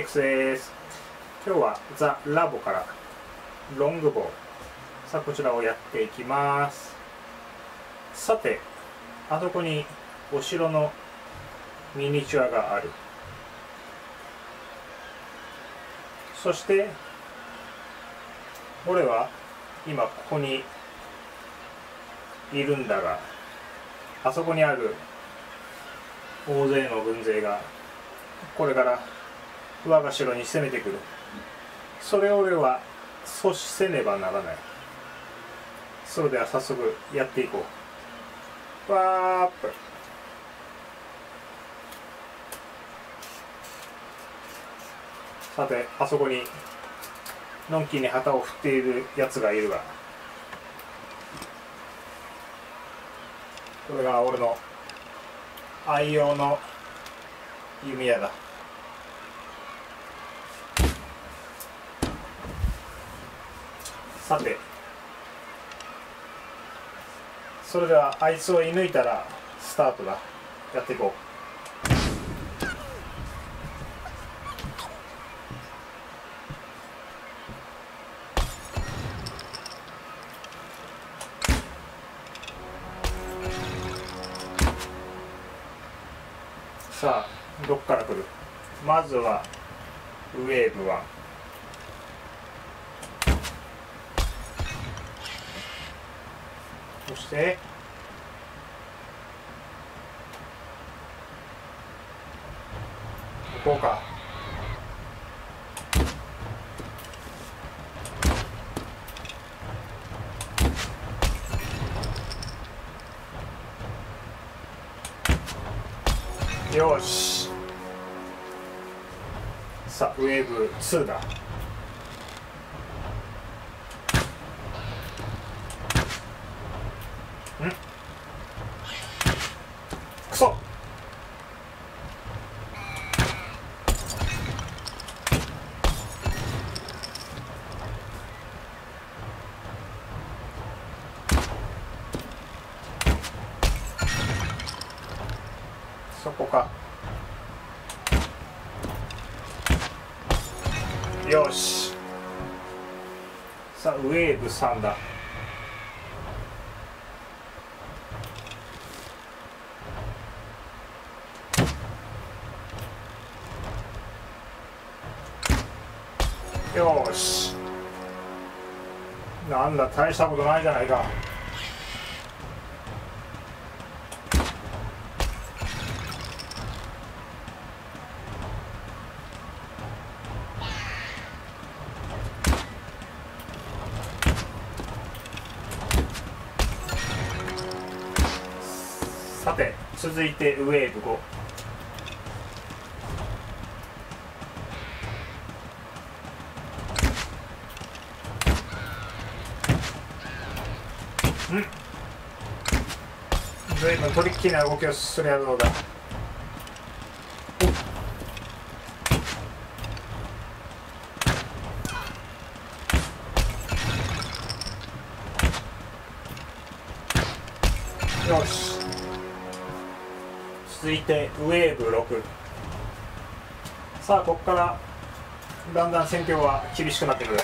イクスです。今日はザ・ラボからロングボウ、さあこちらをやっていきます。さて、あそこにお城のミニチュアがある。そして俺は今ここにいるんだが、あそこにある大勢の軍勢がこれから我が城に攻めてくる。それを俺は阻止せねばならない。それでは早速やっていこう。ワーップ。さて、あそこにのんきに旗を振っているやつがいるが、これが俺の愛用の弓矢だ。さて、それではあいつを射抜いたらスタートだ。やっていこう。さあ、どっから来る？まずはウェーブ1。そしてここか。よし、さあウェーブ2だ。くそ、そこか。よし、さあウェーブ3だ。よし、なんだ大したことないじゃないか。さて、続いてウェーブ5。随分トリッキーな動きをするやろうだ。よし、続いてウェーブ6。さあここからだんだん戦況は厳しくなってくる。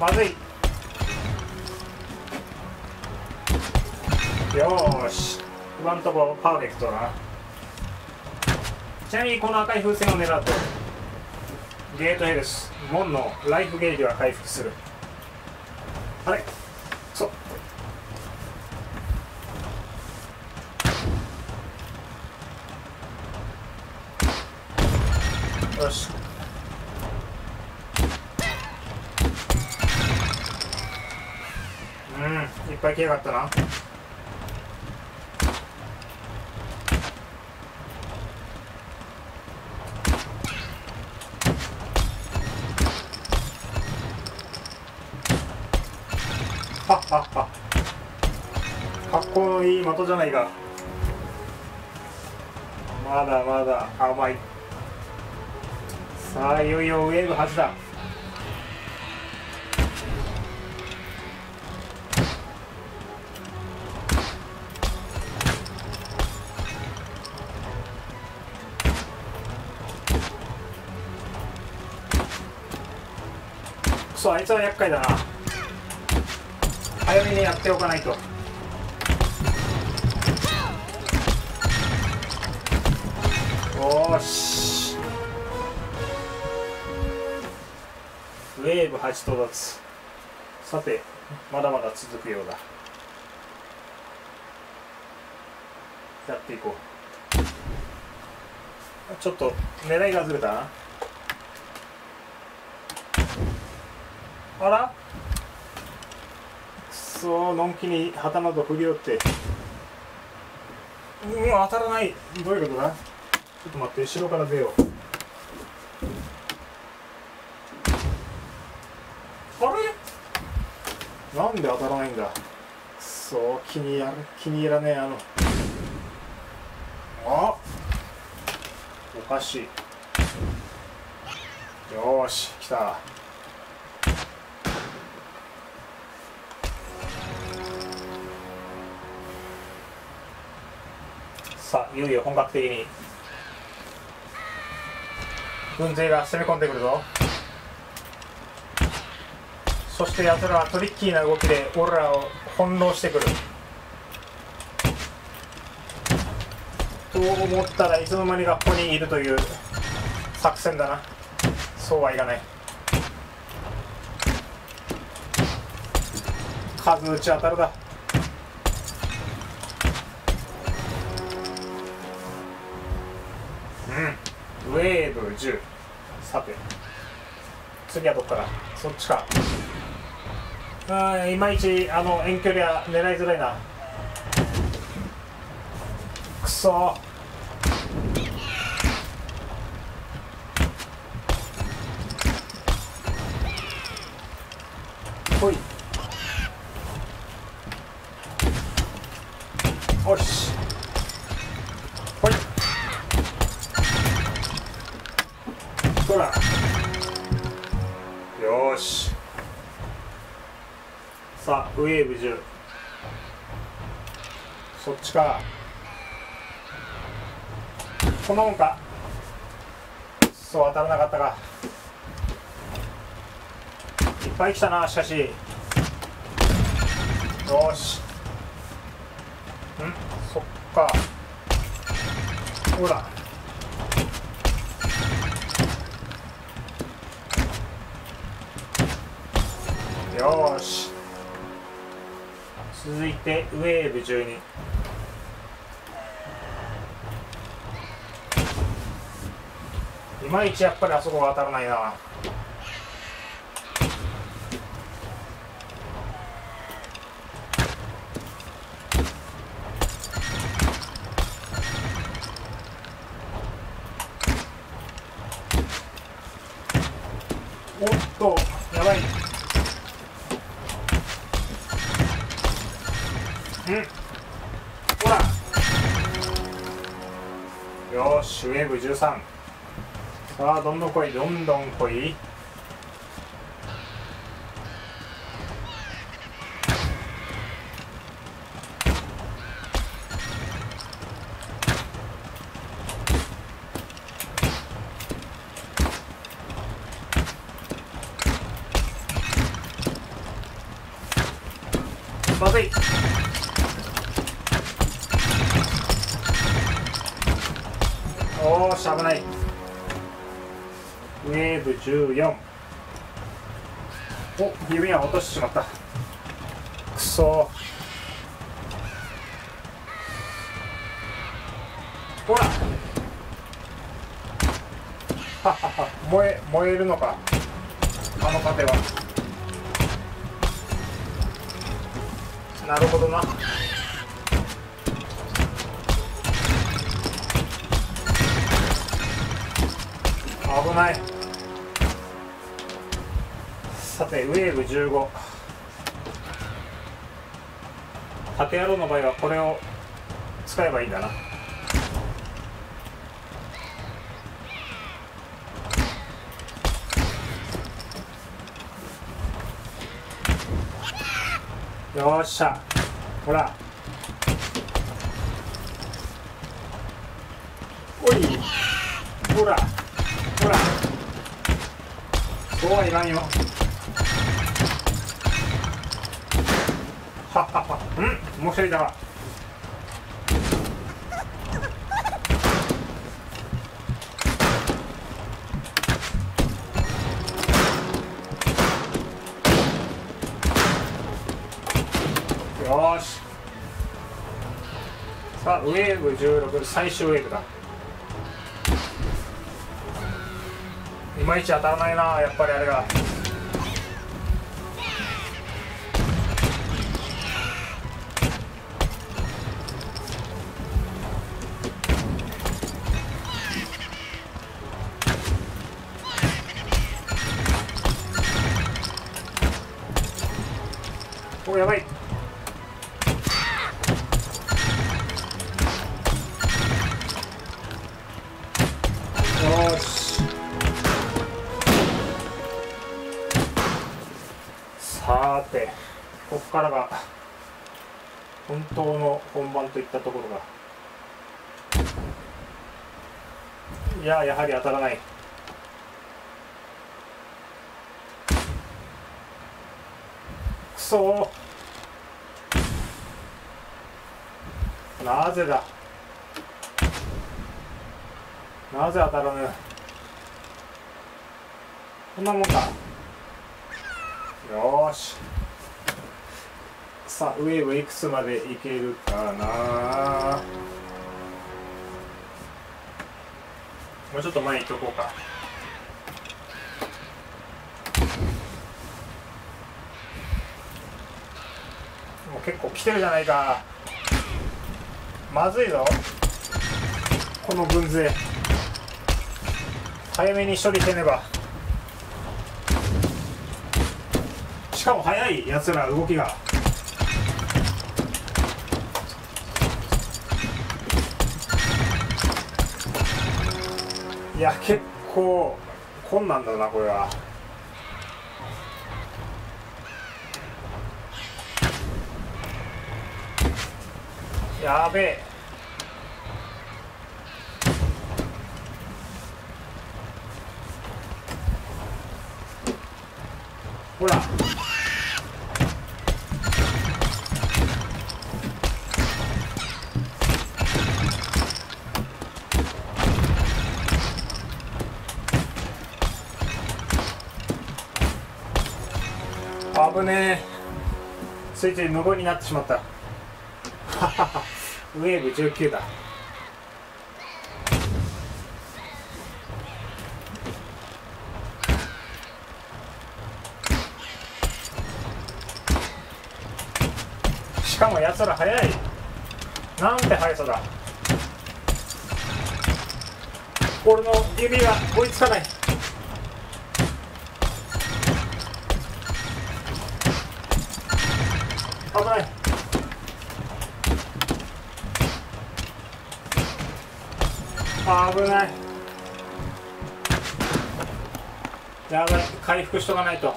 まずい。よーし、今んとこパーフェクトだな。ちなみにこの赤い風船を狙うとゲートヘルス、門のライフゲージは回復する。あれ、そう、よし、いっぱい来やがったな。格好のいい的じゃないか。まだまだ甘い。さあいよいよウェーブ8だ。くそ、あいつは厄介だな。早めにやっておかないと。よし、ウェーブ8到達。さてまだまだ続くようだ。やっていこう。ちょっと狙いがずれたな。あら、くそ、のんきに旗など振り寄って、うん、当たらない。どういうことだ。ちょっと待って、後ろから出よう。あれ、なんで当たらないんだ。そう、気に入らねえ。あ、おかしい。よーし、来た。さあいよいよ本格的に軍勢が攻め込んでくるぞ。そしてやつらはトリッキーな動きで俺らを翻弄してくると思ったら、いつの間にかここにいるという作戦だな。そうはいかない。数打ち当たるだ。ウェーブ10。さて次はどっから。そっちか。いまいち遠距離は狙いづらいな。くそ、ほい、よし、ほい、ほら、よし。さあウェーブ10。そっちか。このもんか。そう、当たらなかったか。いっぱい来たな、しかし。よし、うん、そっか。ほら、よーし。続いてウェーブ12。いまいちやっぱりあそこが当たらないな。おっと、やばい。うん、ほら、よーし、ウェーブ13。さあどんどん来い、どんどん来い。まずい、おし、危ない。ウェーブ14。お、指輪落としてしまった。くそ、ほら、ははは、燃えるのか、あの盾は。なるほどな。危ない。さてウェーブ15。縦野郎の場合はこれを使えばいいんだな。よっしゃ、ほら、おい、ほらほら、そうはいらんよ。はっはっは、うん、もう一人だわ。よし、さあウェーブ16、最終ウェーブだ。いまいち当たらないな、やっぱりあれが。お、やばい。さーて、ここからが本当の本番といったところだ。いやー、やはり当たらない。くそー、なぜだ、なぜ当たらぬ。こんなもんか。よーし、さあウェーブいくつまでいけるかな。もうちょっと前行っとこうか。もう結構来てるじゃないか。まずいぞこの軍勢。早めに処理せねば。しかも速いやつら、動きが。いや結構困難だなこれは。やべえ、ほら危ねえ、ついつい無言になってしまった。ウェーブ19だ。しかもやつら速い。なんて速さだ。俺の指が追いつかない。危ない。危ない。やばい、回復しとかないと。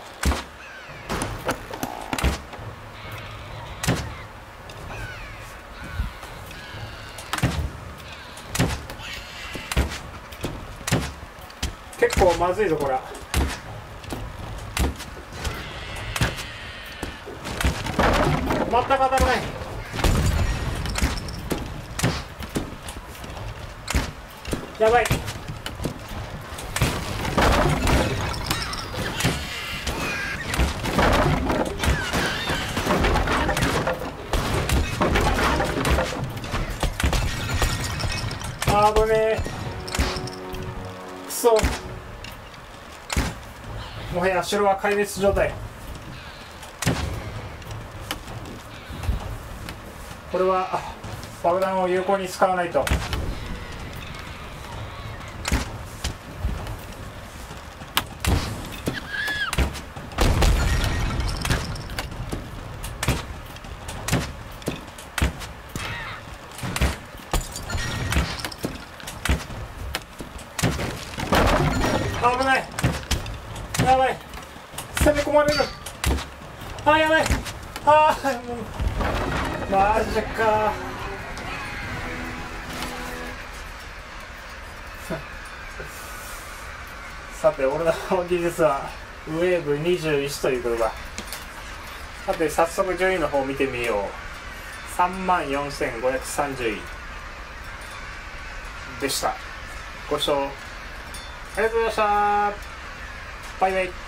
結構まずいぞこれ。全く当たらない。やばい。あぶねえ、くそ、もはや城は壊滅状態。これは爆弾を有効に使わないと。危ない、やばい、攻め込まれる、あ、やばい、あー、もうマジか。さて俺の技術はウェーブ21ということだ。さて早速順位の方を見てみよう。34,530位でした。ご視聴ありがとうございました。バイバイ。